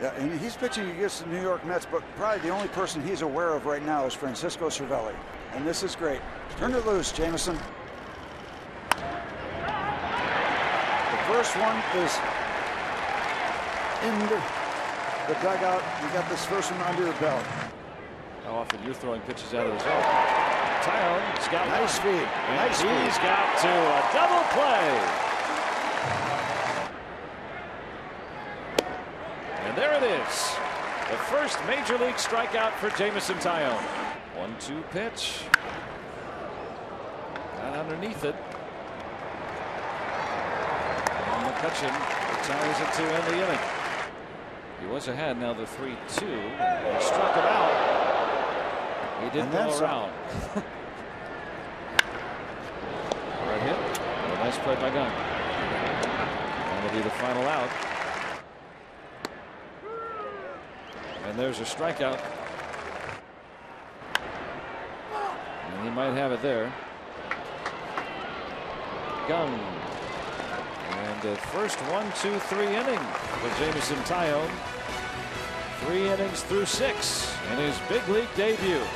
Yeah, and he's pitching against the New York Mets, but probably the only person he's aware of right now is Francisco Cervelli. And this is great. Turn it loose, Jameson. The first one is in the dugout. You got this first one under your belt. How often you're throwing pitches out of the zone. Taillon's got nice speed. And nice speed. He's got to a double play. And there it is. The first major league strikeout for Jameson Taillon. 1-2 pitch. Got underneath it. And McCutchen retires it to end the inning. He was ahead. Now the 3-2. He struck him out. He didn't go around. Right hit. And a nice play by Gunn. That'll be the final out. And there's a strikeout. And he might have it there. Gunn. And the first 1-2-3 inning for Jameson Taillon. 3 innings through 6 in his big league debut.